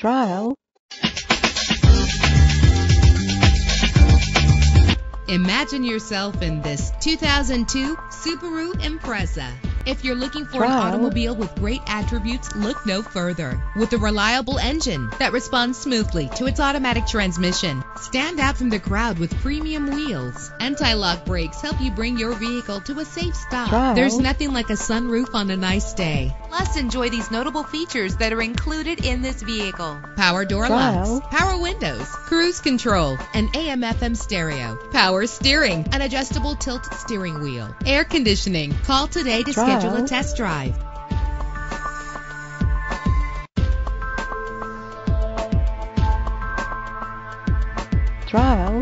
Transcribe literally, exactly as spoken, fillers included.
trial. Imagine yourself in this two thousand two Subaru Impreza. If you're looking for an automobile with great attributes, look no further. With a reliable engine that responds smoothly to its automatic transmission, stand out from the crowd with premium wheels. Anti-lock brakes help you bring your vehicle to a safe stop. Trial. There's nothing like a sunroof on a nice day. Plus, enjoy these notable features that are included in this vehicle. Power door Trial. locks, power windows, cruise control, an A M F M stereo, power steering, an adjustable tilt steering wheel, air conditioning. Call today to Trial. schedule a test drive. Trial.